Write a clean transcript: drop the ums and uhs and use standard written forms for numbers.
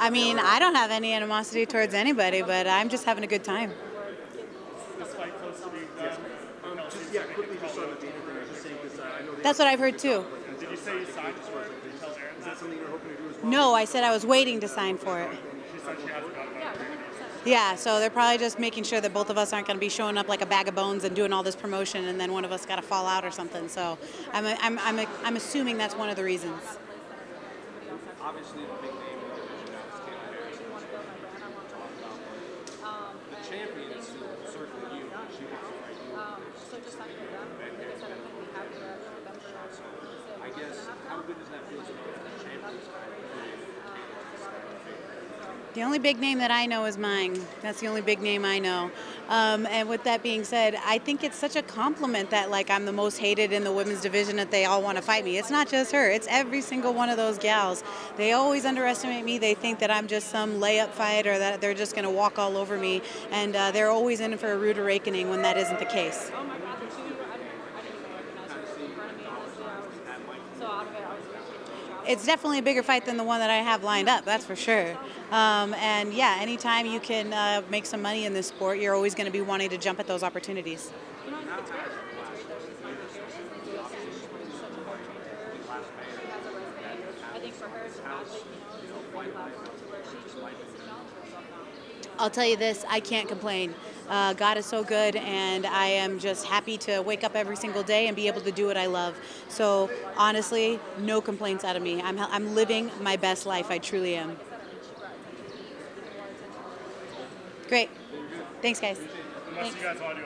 I mean, I don't have any animosity towards anybody, but I'm just having a good time. That's what I've heard too. Did you say you signed for it? Is that something you're hoping to do as well? No, I said I was waiting to sign for it. Yeah, so they're probably just making sure that both of us aren't going to be showing up like a bag of bones and doing all this promotion, and then one of us got to fall out or something. So I'm assuming that's one of the reasons. Obviously, the big name in the division now is Kayla Harrison. The champion is certainly you. She wants to fight you. So just like you're done, like I said, I'm going to be happy to have a better shot. So I guess, how good does that feel to know the champion's fight? The only big name that I know is mine. That's the only big name I know. And with that being said, I think it's such a compliment that like I'm the most hated in the women's division that they all want to fight me. It's not just her. It's every single one of those gals. They always underestimate me. They think that I'm just some layup fighter, that they're just going to walk all over me. And they're always in for a rude awakening when that isn't the case. It's definitely a bigger fight than the one that I have lined up, that's for sure. And yeah, anytime you can make some money in this sport, you're always going to be wanting to jump at those opportunities. I'll tell you this, I can't complain. God is so good, and I am just happy to wake up every single day and be able to do what I love. So honestly, no complaints out of me. I'm living my best life, I truly am. Great. Thanks, guys. Thanks.